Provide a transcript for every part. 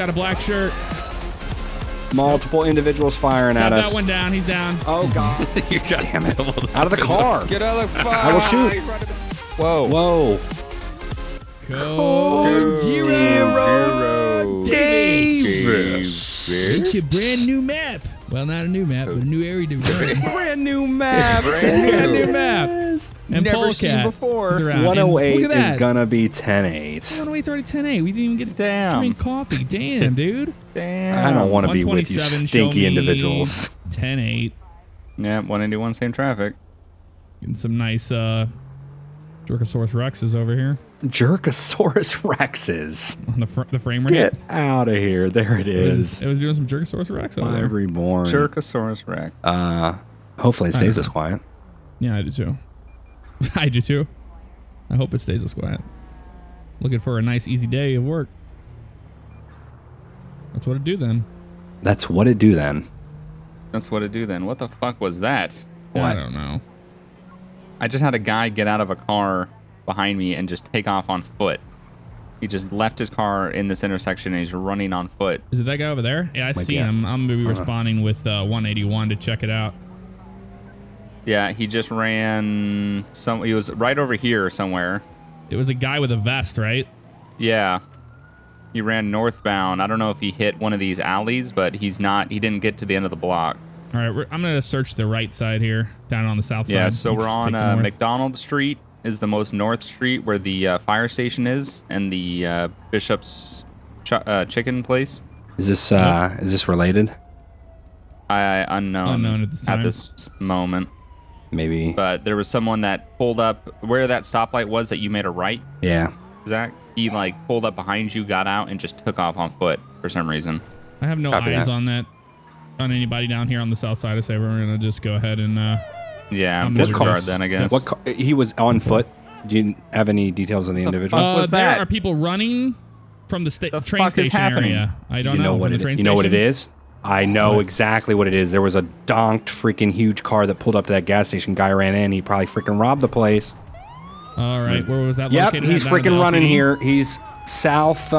got a black shirt. Multiple individuals firing at us. That one down. He's down. Oh, God. You got him. Out of the car. Get out of the car. I will shoot. Whoa. Whoa. Code Zero Days. It's a brand new map. Well, not a new map, but a new area to run. Brand new map. Brand new map. And never seen before. 108 is gonna be 10-8. 108's already 10-8. We didn't even get to drink coffee. Damn, dude. Damn. I don't want to be with you stinky individuals. 10-8. Yeah, 181, same traffic. Getting some nice Jerkosaurus Rexes over here. Jerkosaurus Rexes. On the frame rate. Get out of here. There it is. It was doing some Jerkosaurus Rex over there. FiveReborn. Jerkosaurus Rex. Hopefully it stays this quiet. Yeah, I do too. I do too. I hope it stays this quiet. Looking for a nice easy day of work. That's what it do then. That's what it do then. That's what it do then. What the fuck was that? What? I don't know. I just had a guy get out of a car behind me and just take off on foot. He just left his car in this intersection and he's running on foot. Is it that guy over there? Yeah, I see him. I'm going to be responding with 181 to check it out. Yeah, he just ran some. He was right over here somewhere. It was a guy with a vest, right? Yeah. He ran northbound. I don't know if he hit one of these alleys, but he's not. He didn't get to the end of the block. All right, I'm going to search the right side here, down on the south side. Yeah, so we're on McDonald Street is the most north street where the fire station is and the Bishop's chicken place. Is this related? Unknown at this time. At this moment. Maybe. But there was someone that pulled up where that stoplight was that you made a right. Yeah. Zach, he like pulled up behind you, got out, and just took off on foot for some reason. I have no eyes on that. On anybody down here on the south side, I say we're gonna just go ahead and. Yeah. What car then? I guess. What car, he was on foot. Do you have any details on the individual? There are people running from the train station area. I don't know what the train station. You know what it is? I know exactly what it is. There was a donked freaking huge car that pulled up to that gas station. Guy ran in. He probably freaking robbed the place. All right. Where was that? Yep. He's freaking running here. He's south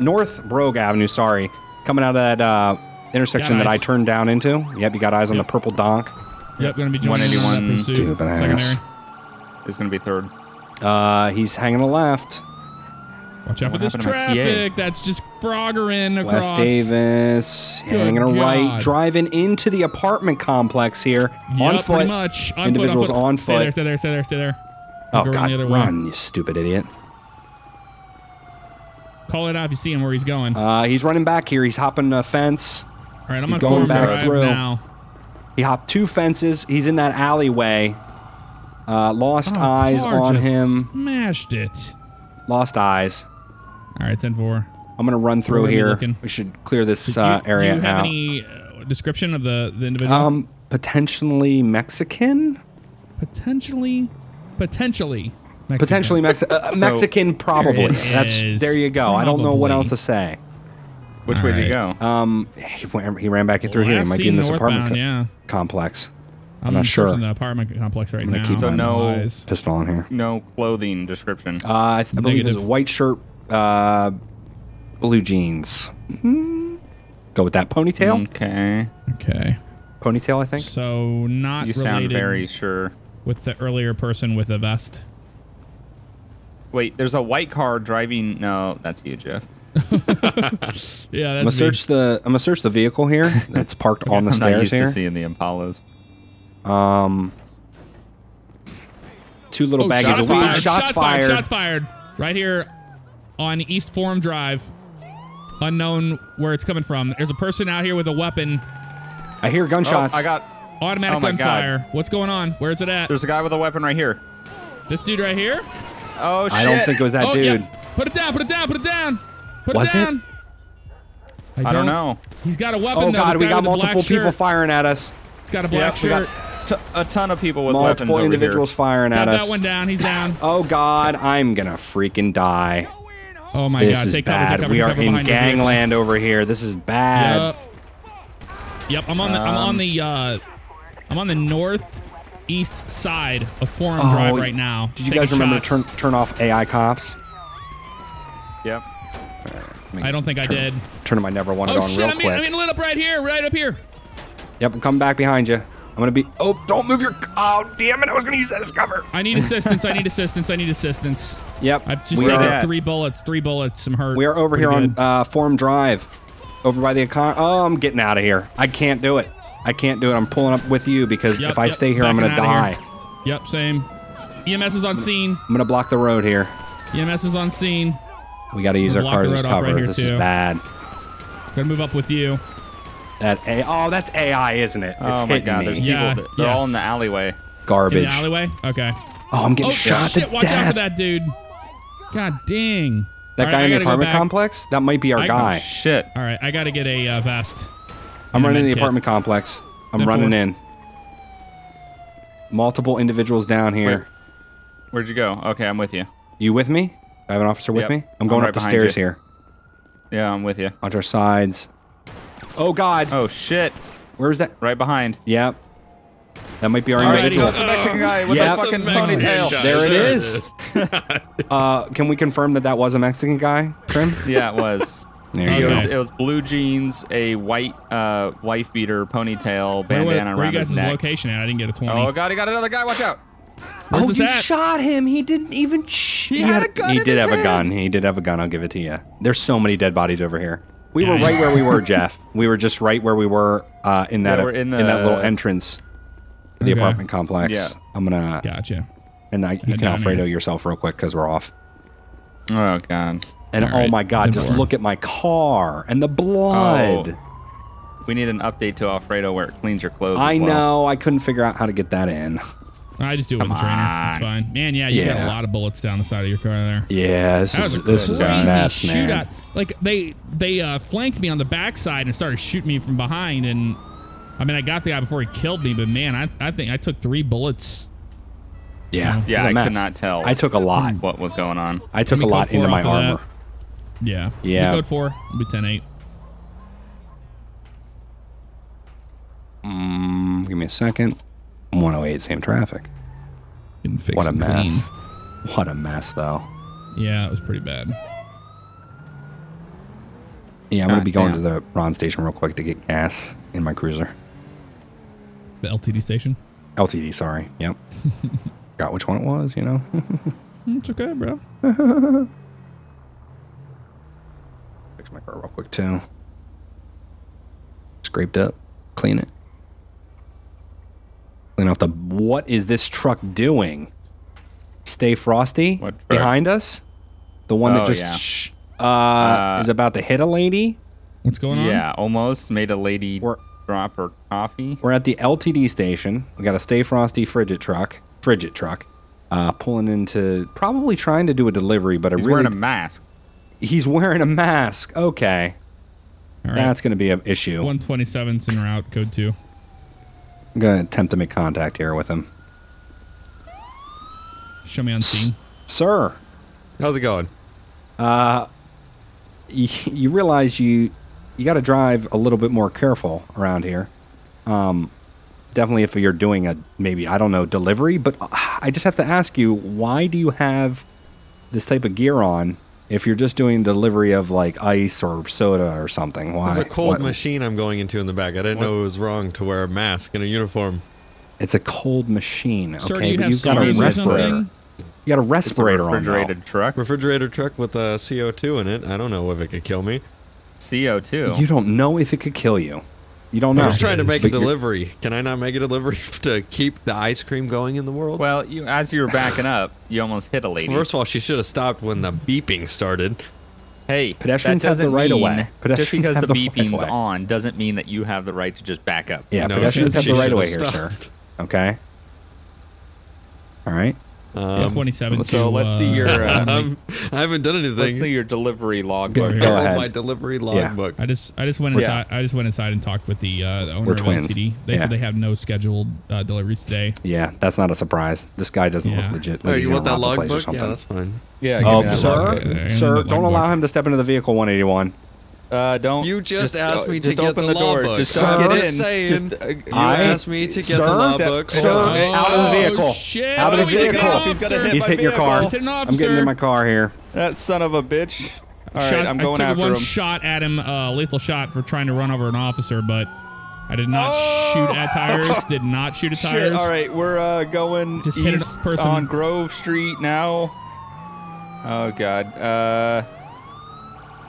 North Brogue Avenue. Sorry, coming out of that intersection that I turned down into. Yep. You got eyes on the purple donk. Yep. Going to be 181. Secondary. It's going to be third. He's hanging a left. Watch out for this traffic. That's just froggering across. West Davis. Hanging a right. Driving into the apartment complex here. Yep, on foot. Pretty much. On individuals foot, on foot. Stay there, stay there, stay there, stay there. Oh, God. Run, you stupid idiot. Call it out if you see him where he's going. He's running back here. He's hopping a fence. All right, I'm on going back through. Now. He hopped two fences. He's in that alleyway. Lost eyes on him. Smashed it. Lost eyes. All right, 10-4. I'm gonna run through here. We should clear this area out. Do you have any description of the individual? Potentially Mexican. Potentially Mexican. Potentially Mexican. Mexican, probably. There you go. Probably. I don't know what else to say. Which way did he go? He ran back through here. He might be in this apartment complex. I'm not sure. In the apartment complex right now. Keep no pistol on here. No clothing description. I believe it's a white shirt. Blue jeans. Mm-hmm. Go with that ponytail. Okay. Okay. Ponytail, I think. So not. You sound very sure. With the earlier person with a vest. Wait, there's a white car driving. No, that's you, Jeff. Yeah, that's I'm gonna search the vehicle here that's parked on the stairs. I'm not used to seeing the Impalas. Two little baggies of weed. Shots fired. Right here on East Forum Drive. Unknown where it's coming from. There's a person out here with a weapon. I hear gunshots. I got automatic gunfire. God. What's going on? Where's it at? There's a guy with a weapon right here. This dude right here? Oh shit. I don't think it was that dude. Yeah. Put it down, put it down, put it down. Was it? I don't know. He's got a weapon though. Oh god, we got multiple people firing at us. He's got a black shirt. A ton of people with weapons over here. Multiple individuals firing at us. Got that one down, he's down. Oh god, I'm gonna freaking die. Oh my god, take cover, take cover. We are in gangland over here. This is bad. Yep, I'm on the northeast side of Forum Drive right now. Did you guys remember to turn off AI cops? Yep. I don't think I did. Turn my never wanted on real quick. I'm lit up right here, right up here. Yep, I'm coming back behind you. I'm gonna be. Oh, don't move your. Oh, damn it! I was gonna use that as cover. I need assistance. I need assistance. I need assistance. Yep. I've just taken 3 bullets. 3 bullets. I'm hurt. We are over here on Form Drive, over by the econ. Oh, I'm getting out of here. I can't do it. I can't do it. I'm pulling up with you because if I stay here, I'm gonna die. Yep. Same. EMS is on scene. I'm gonna block the road here. EMS is on scene. We gotta use our cars as cover. This is bad. Gonna move up with you. That's AI, isn't it? Oh my God! There's people. They're all in the alleyway. Garbage. In the alleyway? Okay. Oh, I'm getting shot to death. Watch out for that dude. God dang. That guy in the apartment complex? That might be our guy. Shit. All right, I gotta get a vest. I'm running in the apartment complex. I'm running in. Multiple individuals down here. Where'd you go? Okay, I'm with you. You with me? I have an officer with me. I'm going up the stairs here. Yeah, I'm with you. On our sides. Oh God! Oh shit! Where's that? Right behind. Yep. That might be our individual. That's a Mexican guy with a fucking ponytail. There it is. Can we confirm that that was a Mexican guy, Trim? Yeah, it was. It was blue jeans, a white wife beater, ponytail, bandana around his neck. Where you guys' location at? I didn't get a 20. Oh God! He got another guy. Watch out! Where's you shot him. He didn't even. He had a gun. He did have a gun. He did have a gun. I'll give it to you. There's so many dead bodies over here. We were right where we were, Jeff. We were just right where we were in that little entrance to the apartment complex. Yeah. I'm gonna. Gotcha. And you can Alfredo yourself real quick because we're off. Oh God. And oh my God, just look at my car and the blood. Oh. We need an update to Alfredo where it cleans your clothes. I know. I couldn't figure out how to get that in. I just do it with the trainer. It's fine, man. Yeah, you got a lot of bullets down the side of your car there. Yeah, this is a mess, man. Shootout. Like they flanked me on the backside and started shooting me from behind, and I mean I got the guy before he killed me, but man, I think I took 3 bullets. Yeah, so, yeah, I could not tell. I took a lot. What was going on? I took a lot into my armor. Yeah, yeah. Code 4, it'll be 10-8. Give me a second. 108, same traffic. Didn't fix what a mess. Clean. What a mess, though. Yeah, it was pretty bad. Yeah, I'm gonna be going to the Ron station real quick to get gas in my cruiser. The LTD station? LTD, sorry. Yep. Forgot which one it was, you know. It's okay, bro. Fix my car real quick too. Scraped up, clean it. Clean off the. What is this truck doing? Stay frosty behind us. The one that just is about to hit a lady. What's going on? Yeah, almost made a lady drop her coffee. We're at the LTD station. We got a Stay Frosty frigid truck, pulling into probably trying to do a delivery, but he's wearing a mask. He's wearing a mask. Okay, all right. That's going to be an issue. 127's en route. Code 2. I'm gonna attempt to make contact here with him. Show me on scene, sir. How's it going? You realize you got to drive a little bit more careful around here. Definitely if you're doing a delivery. But I just have to ask you, why do you have this type of gear on if you're just doing delivery of like ice or soda or something? Why? It's a cold machine I'm going into in the back. I didn't know it was wrong to wear a mask and a uniform. It's a cold machine. Okay, sir, you've got a respirator. You got a respirator on. Refrigerator truck with CO2 in it. I don't know if it could kill me. CO2. You don't know if it could kill you. You don't know. I was trying to make a delivery. Can I not make a delivery to keep the ice cream going in the world? Well, as you were backing up, you almost hit a lady. First of all, she should have stopped when the beeping started. Hey, pedestrians have the right of way. Just because the beeping's on doesn't mean that you have the right to just back up. Yeah, no, pedestrians have the right of way here, sir. Okay. All right. 27. So let's see your. I haven't done anything. Let's see your delivery logbook. Go ahead. My delivery logbook. Yeah. I just went inside. Yeah. I just went inside and talked with the owner of LTD. They said they have no scheduled deliveries today. Yeah, that's not a surprise. This guy doesn't look legit. Like you want that logbook? Yeah, that's fine. Yeah. Sir, don't allow him to step into the vehicle. 181. Don't. You just asked me to get the logbook. Just don't get in. You asked me to get the logbook. Sir, out of the vehicle. Shit. Out of the vehicle. He's hit your car. I'm getting in my car here. That son of a bitch. All right, I'm going after him. I took one shot at him, lethal shot for trying to run over an officer, but I did not shoot at tires. Did not shoot at tires. Shit. All right, we're going east on Grove Street now. Oh God,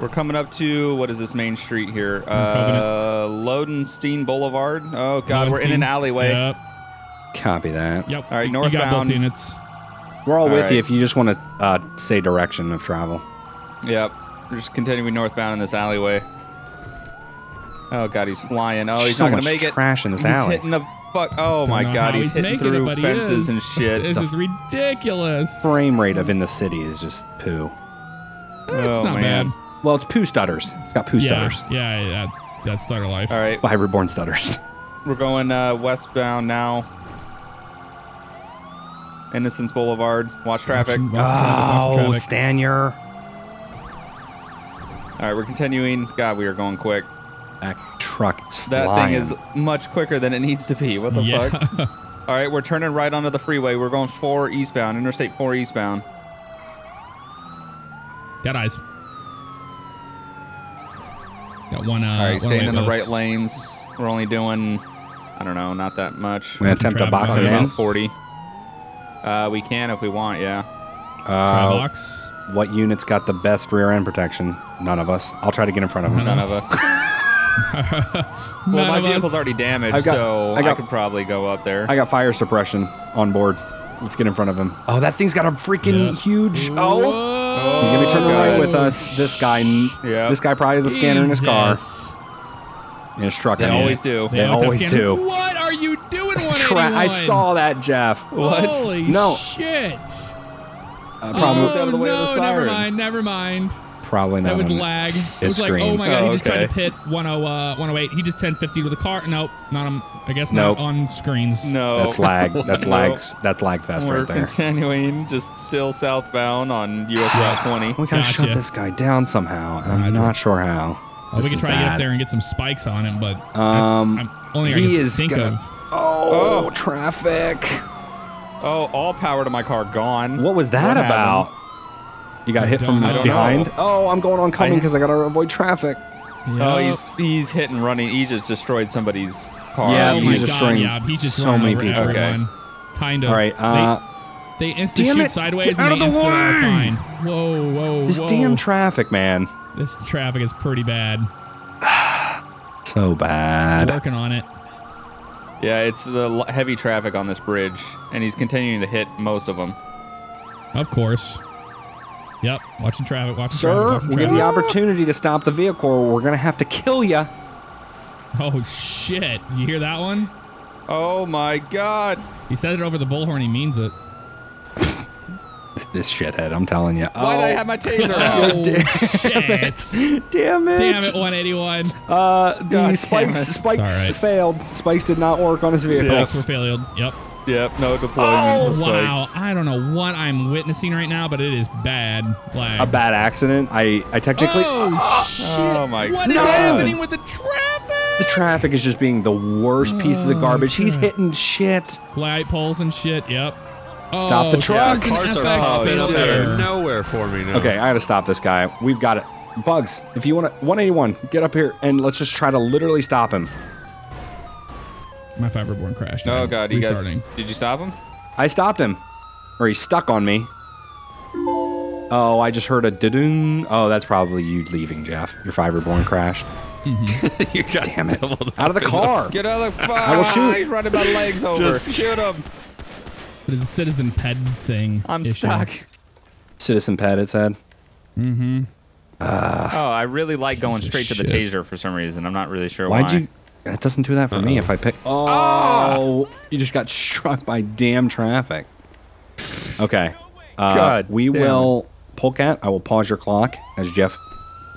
we're coming up to what is this main street here? Lodenstein Boulevard. Oh God, we're in an alleyway. Yep. Copy that. Yep. All right, northbound. You got both units. We're all with you if you just want to say direction of travel. Yep. We're just continuing northbound in this alleyway. Oh, God, he's flying. Oh, he's not going to make it. So much trash in this alley. He's hitting the fuck. Oh, my God. He's hitting through fences and shit. This is ridiculous. Frame rate of in the city is just poo. It's not bad. Well, it's poo stutters. It's got poo stutters. Yeah, that's stutter life. All right. FiveReborn stutters. We're going westbound now. Innocence Boulevard. Watch traffic. Watch traffic. Stanier. All right, we're continuing. God, we are going quick. That truck is flying. That thing is much quicker than it needs to be. What the fuck? All right, we're turning right onto the freeway. We're going 4 eastbound, Interstate 4 eastbound. Dead eyes. Got one. All right, staying in the right lanes. We're only doing, I don't know, not that much. We're going to attempt to box it in. 40. We can if we want, yeah. Tri-box. What unit's got the best rear end protection? None of us. I'll try to get in front of them. None of us. Well, my vehicle's already damaged, so I could probably go up there. I got fire suppression on board. Let's get in front of him. Oh, that thing's got a freaking huge... Oh! He's going to be turning away with us. This guy This guy probably has a scanner in his car. In his truck. They always do. They always do. What are you doing, 181? I saw that, Jeff. What? Holy shit. Probably out of the way of the siren. Never mind. Probably not. That was lag. It was like, oh my God, he just tried to hit 108. He just 1050 with a car. Nope, not on, I guess not on screens. No. That's lag. That's lags. That's lag fest right there. We're continuing, just still southbound on US Route 20. We gotta shut this guy down somehow, and I'm not sure how. We could try to get up there and get some spikes on him, but that's only I can think of. Oh, traffic. Oh, all power to my car gone. What was that about? You got hit from behind? Oh, I'm going oncoming because I got to avoid traffic. Yep. Oh, he's hitting running. He just destroyed somebody's car. Yeah, he's destroying so many people. Okay. Kind of. All right. They instantly shoot sideways and they instantly are fine. Whoa, whoa, this damn traffic, man. This traffic is pretty bad. So bad. Working on it. Yeah, it's the heavy traffic on this bridge, and he's continuing to hit most of them. Of course. Yep, watching traffic, watching traffic. Sir, we have the opportunity to stop the vehicle, or we're going to have to kill you. Oh, shit. You hear that one? Oh, my God. He says it over the bullhorn. He means it. This shithead, I'm telling you. Why did I have my taser out? Oh, shit. Damn it. Damn it, 181. The spikes failed. Spikes did not work on his vehicle. Spikes were failed. Yep. Yep, no deployment. Oh, wow. I don't know what I'm witnessing right now, but it is bad. Like, a bad accident. I technically... Oh, shit. Oh, my God. What is happening with the traffic? The traffic is just being the worst pieces of garbage. God. He's hitting shit. Light poles and shit. Yep. Stop the truck. Cars are out of nowhere for me now. Okay, I gotta stop this guy. We've got it. Bugs, if you wanna 181, get up here and let's just try to literally stop him. My FiveReborn crashed. Oh God, you guys, did you stop him? I stopped him. Or he's stuck on me. Oh, I just heard a da-doon. Oh, that's probably you leaving, Jeff. Your FiveReborn crashed. Mm-hmm. You got Damn it. Out of the car. Get out of the car. I will shoot. He's running my legs over. Just shoot him. It is a citizen ped thing. I'm stuck. Citizen ped, it said. Mm-hmm. Oh, I really like going straight to the taser for some reason. I'm not really sure why. Why'd you? It doesn't do that for me if I pick. Oh! You just got struck by damn traffic. Okay. God. We will Polecat. I will pause your clock as Jeff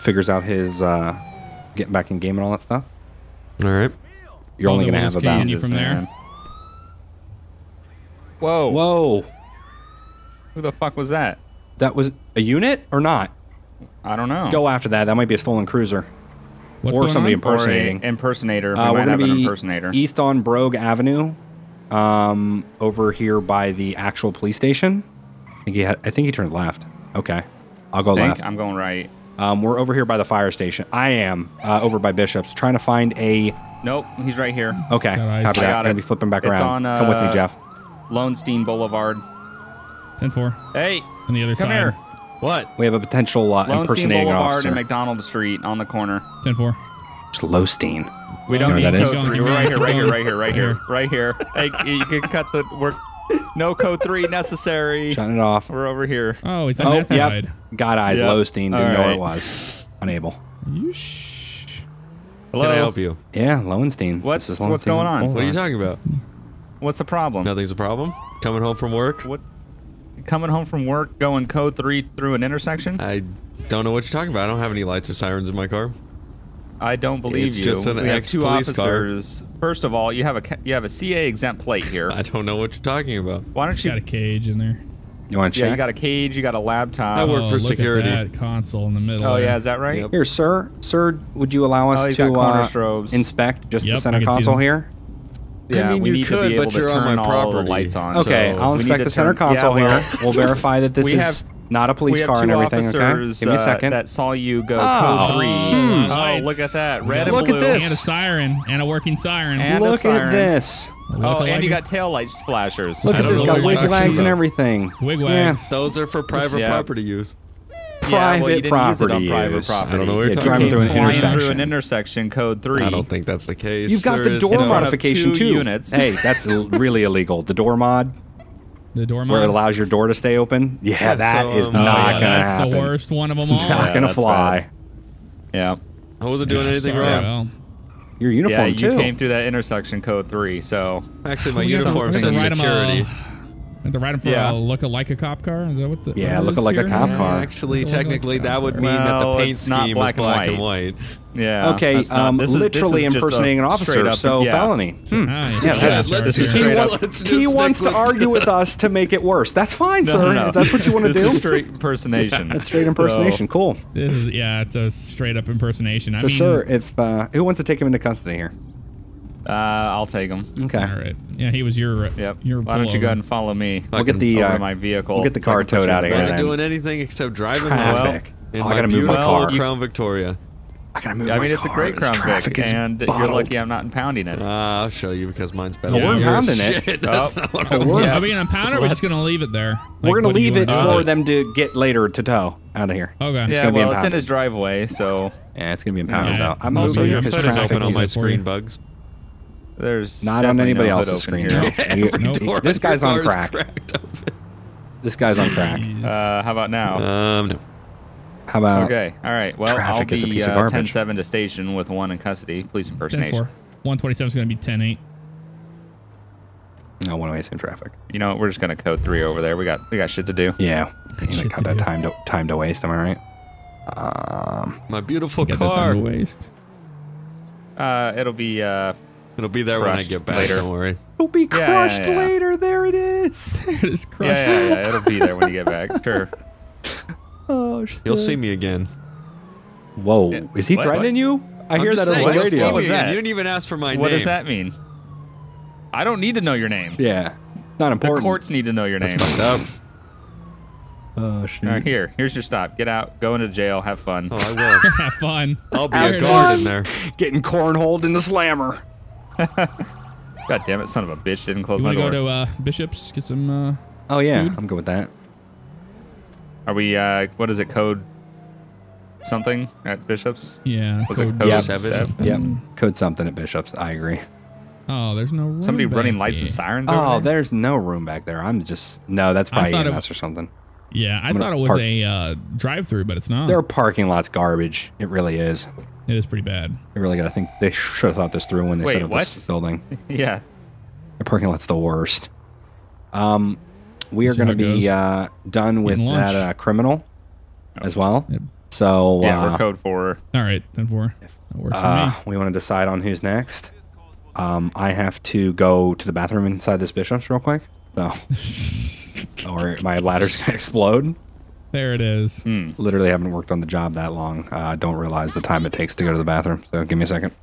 figures out his getting back in game and all that stuff. All right. You're only gonna have about from there. Whoa. Whoa. Who the fuck was that? That was a unit or not? I don't know. Go after that. That might be a stolen cruiser. What's or somebody impersonating. Or impersonator. We might have an impersonator. East on Brogue Avenue, over here by the actual police station. I think he turned left. Okay. I'll go left. I'm going right. We're over here by the fire station. I am over by Bishop's, trying to find a... Nope, he's right here. Okay, copy that. I'm going to be flipping back around. On, come with me, Jeff. Lowenstein Boulevard. 10-4. Hey, on the other side. Come here. What? We have a potential impersonating Boulevard officer. Lowenstein Boulevard and McDonald Street on the corner. 10-4. It's Lowenstein. We don't need code 3. We're right here, right here. Hey, you can cut the... No code 3 necessary. Shut it off. We're over here. Oh, it's on that side. Got eyes. Yep. Lowenstein didn't know it was. Unable. Hello? Can I help you? Yeah, Lowenstein. What's going on? What are you talking about? What's the problem? Nothing's a problem. Coming home from work. What? Coming home from work, going code 3 through an intersection? I don't know what you're talking about. I don't have any lights or sirens in my car. I don't believe you. It's just an ex-police car. First of all, you have a CA exempt plate here. I don't know what you're talking about. Why don't you got a cage in there? You want to check? Yeah, you got a cage. You got a laptop. I work for security. Look at that console in the middle. Oh yeah, is that right? Yep. Here, sir. Sir, would you allow us to inspect just the center console here? Yeah, I mean, you could, but you're on my property. Okay, I'll inspect the center console here. We'll verify that this is. Not a police car and everything, okay? Give me a second. That saw you go code 3. Oh, look at that. Red and blue. Look at this. And a siren. And a working siren. And look at this. Oh, and you got taillights flashers. Look at this. Got wig wags and everything. Wig wags. Those are for private property use. Private property use. I don't know what you're talking about. Driving through an intersection, code 3. I don't think that's the case. You've got the door modification, too. Hey, that's really illegal. The door mod. The door where it allows your door to stay open. Yeah, that is not gonna happen. That's the worst one of them all. It's not gonna fly. Bad. Yeah. I wasn't doing anything wrong. Your uniform too. Yeah, you came through that intersection code 3. So actually, my uniform says security. At the right for looking like a cop car. Is that what the? Yeah, looking like a cop car. Actually, technically, that would mean that the paint scheme is black and white. Yeah. Okay. Literally impersonating an officer, so felony. He wants to argue with us to make it worse. That's fine, sir. If that's what you want to do. Straight impersonation. That's straight impersonation. Cool. Yeah, it's a straight up impersonation. So sure, if who wants to take him into custody here? I'll take him. Okay. All right. Yeah, he was your. Yep. Your Why don't you go ahead and follow me? We'll get the my vehicle. We'll get the car towed out of here. I'm not doing anything except driving. Traffic. Well, I gotta move my car. Crown Victoria. I gotta move. I mean, it's a great Crown Vic, and you're lucky I'm not impounding it. I'll show you because mine's better. We're impounding it. That's not what I mean, impound it. We're just gonna leave it there. We're gonna leave it for them to get later to tow out of here. Okay. Yeah. Well, it's in his driveway, so. Yeah, it's gonna be impounded though. I'm also here because traffic is open on my screen. Bugs. There's not on anybody else's screen here. This guy's on crack. This guy's on crack. How about now? No. How about? Okay. All right. Well, I'll be 10-7 to station with one in custody. Police impersonation. 127 is going to be 10-8. No one way in traffic. You know, we're just going to code 3 over there. We got shit to do. Yeah. Got that time to waste. Am I right? My beautiful car. Time to waste. It'll be It'll be there when I get back. Later. Don't worry. It'll be crushed later. There it is. It is crushed. Yeah. It'll be there when you get back. Sure. Oh shit. You'll see me again. Whoa. Is he threatening you? I hear that on the radio. What was that? You didn't even ask for my name. What does that mean? I don't need to know your name. Yeah. Not important. The courts need to know your name. That's fucked up. Oh shit. All right, here's your stop. Get out. Go into jail. Have fun. Oh, I will. Have fun. I'll be a guard in there. Getting cornholed in the slammer. God damn it, son of a bitch! Didn't close my door. You want to go to Bishop's? Get some. Oh yeah, food? I'm good with that. Are we? What is it? Code something at Bishop's? Yeah. Was it code 7? Yep. Code something at Bishop's. I agree. Oh, there's no room. Somebody back running lights and sirens. Oh, there's no room back there. I'm just that's probably EMS or something. Yeah, I thought it was a drive-through, but it's not. Their parking lot's garbage. It really is. It is pretty bad. They really gotta think. They should have thought this through when they set up this building. Yeah, the parking lot's the worst. We are gonna be done with that criminal as well. Yep. So yeah, we're code 4. All right, 10-4. That works for me. We want to decide on who's next. I have to go to the bathroom inside this Bishop's real quick. So, or my ladder's gonna explode. There it is. Literally haven't worked on the job that long. I don't realize the time it takes to go to the bathroom. So give me a second.